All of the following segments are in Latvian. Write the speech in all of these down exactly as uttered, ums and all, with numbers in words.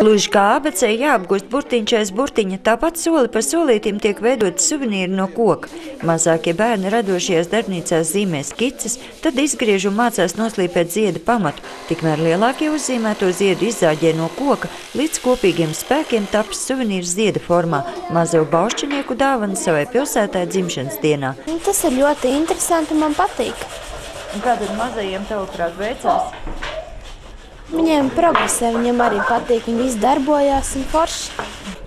Gluži kā A B C jāapgūst burtiņš aiz burtiņa, tāpat soli pa solītim tiek veidoti suvenīri no koka. Mazākie bērni radošajās darbnīcās zīmē skices, tad izgriež un mācās noslīpēt ziedu pamatu, tikmēr lielākie uzzīmēto ziedu izzāģē no koka, līdz kopīgiem spēkiem taps suvenīrs zieda formā, mazo baušķinieku dāvana savai pilsētāja dzimšanas dienā. Tas ir ļoti interesanti un man patīk. Un kā tad mazajiem tev veicās? Viņiem progresē, viņiem arī patīk, viņi viss darbojās un forši.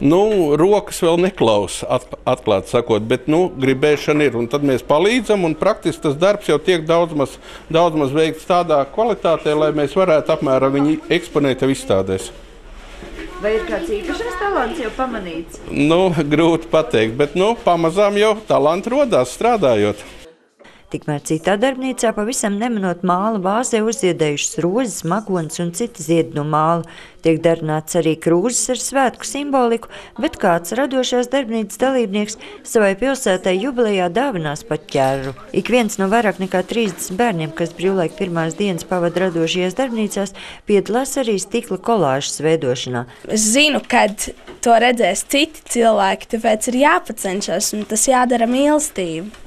Nu, rokas vēl neklausa, atklāt sakot, bet, nu, gribēšana ir. Un tad mēs palīdzam, un praktiski tas darbs jau tiek daudz maz, daudz maz veikts tādā kvalitātē, lai mēs varētu apmēram viņu eksponēt tev izstādēs. Vai ir kāds īpašais talants jau pamanīts? Nu, grūti pateikt, bet, nu, pamazām jau talanti rodās strādājot. Tikmēr citā darbnīcā pavisam nemanot māla vāzē uzziedējušas rozes, magonas un citi ziedi no māla. Tiek darināts arī krūzes ar svētku simboliku, bet kāds radošās darbnīcas dalībnieks savai pilsētai jubilejā dāvinās pat ķērru. Ik viens no vairāk nekā trīsdesmit bērniem, kas brīvlaika pirmās dienas pavada radošajās darbnīcās, piedalās arī stikla kolāžas veidošanā. Es zinu, kad to redzēs citi cilvēki, tāpēc ir jāpacenšas un tas jādara mīlestību.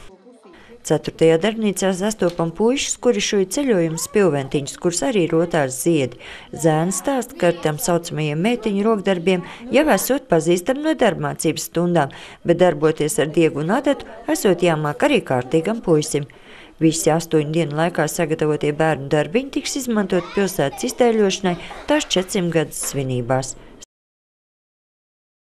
Ceturtajā darbnīcā sastopam puišus, kuri šuja ceļojumu spilventiņus, kurus arī rotās ziedi. Zēns stāsta, ka ar tam saucamajiem meitiņu rokdarbiem jau esot pazīstam no darbmācības stundām, bet darboties ar diegu un adatu esot jāmāk arī kārtīgam puisim. Visi astoņu dienu laikā sagatavotie bērnu darbiņi tiks izmantot pilsētas iztēļošanai tās četrsimt gadus svinībās.